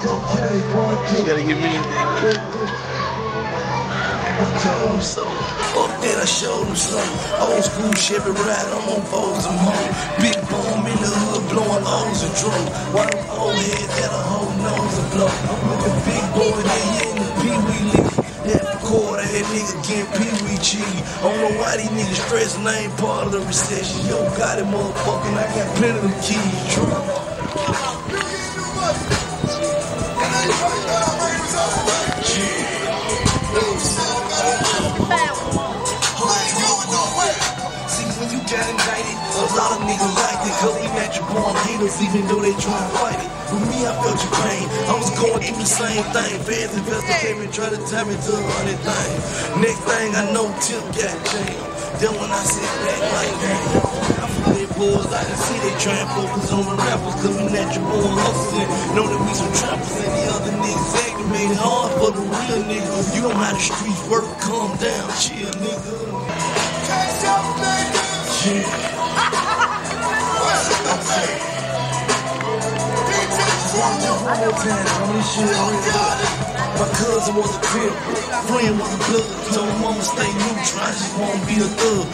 You gotta give me anything. So fuck that, I showed him something. Old school Chevy ride, I'm on foes and mo. Big boom in the hood, blowing O's and drum. Why them old heads that a whole nose and blow? I'm with the big boy, they in the Pee-wee league. That quarter, that nigga getting Pee-wee cheating. I don't know why these niggas stressing, I ain't part of the recession. Yo, got it, motherfucking, I got plenty of them keys, true. A lot of niggas like it, cause they natural-born haters, even though they try to fight it. With me, I felt your pain. I was going through the same thing. Fans investigate me, try to tie me to 100 things. Next thing I know, Tip got jammed. Then when I sit back like, damn, I feel they boys like the city. They try and focus on the rappers, cause we natural-born hustling. Know that we some trappers and the other niggas acting made it hard for the real niggas. You don't know how the streets work, calm down, chill, nigga. Yeah. My cousin was a crib, friend was a blood. Told my mama stay neutral, I just wanna be a thug.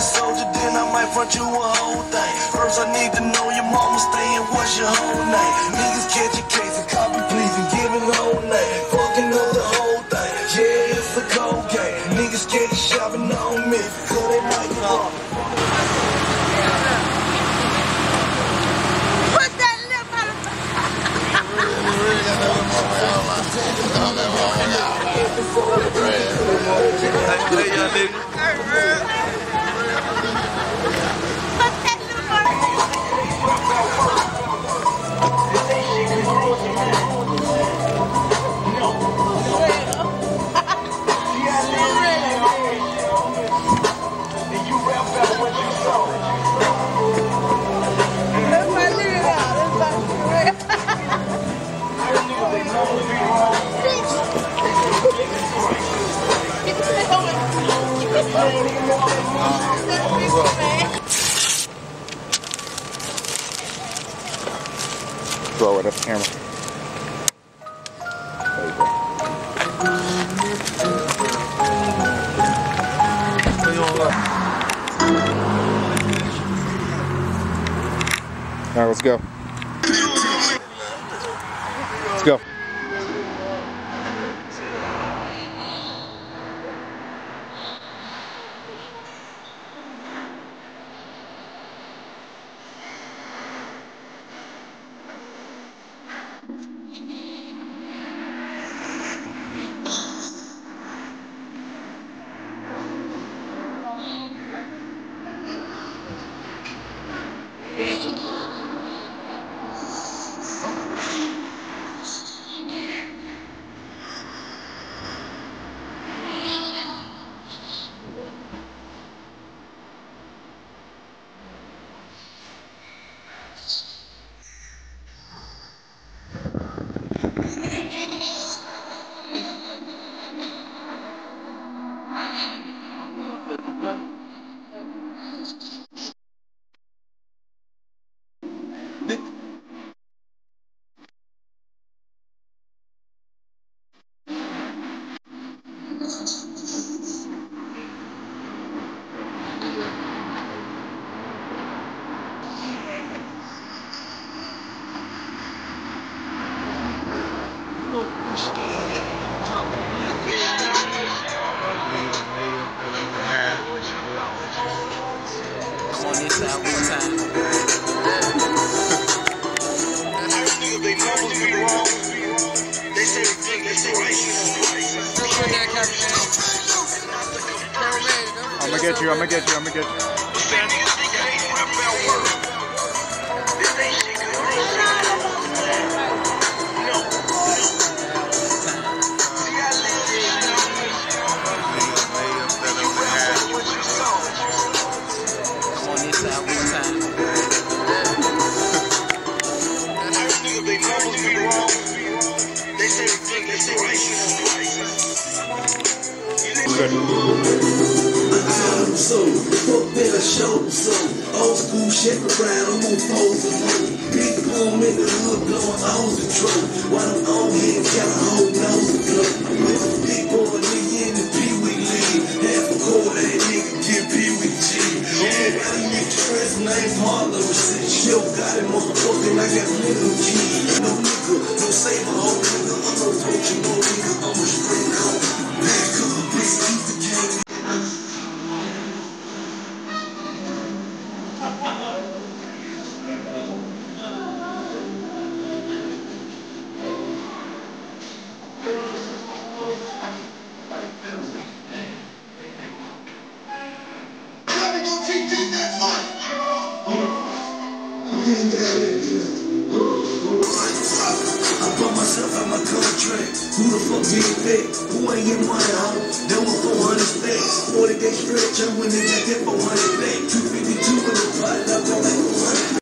Soldier, then I might front you a whole thing. First I need to know your mama stay and what's your whole name. Niggas catch your case and copy please and give it the whole name. Fucking up the whole thing, yeah, it's a cold game. Niggas scared of shopping on me, so they might get off. Put that lip out of my throw it up the camera. There you go. Alright, let's go. Let's go. They normally be wrong. children. I'm so book better show so old school shit around on poles and hoes. Big boom in the hood blowing on the troll. While I'm on here got a whole nose to blow. I'm with the big boy nigga in the Pee-Wee League. Half a quarter that nigga get Pee-Wee G. Everybody make the rest names Harlem and shit. Yo, got it motherfucking I got little G. No nigga, no save a whole nigga. I'm no poachy boy nigga, I'm a straight coat. Back up, bitch, keep the game. Stretch, I went in that dip 100 back, 252 in the pot, I went like a running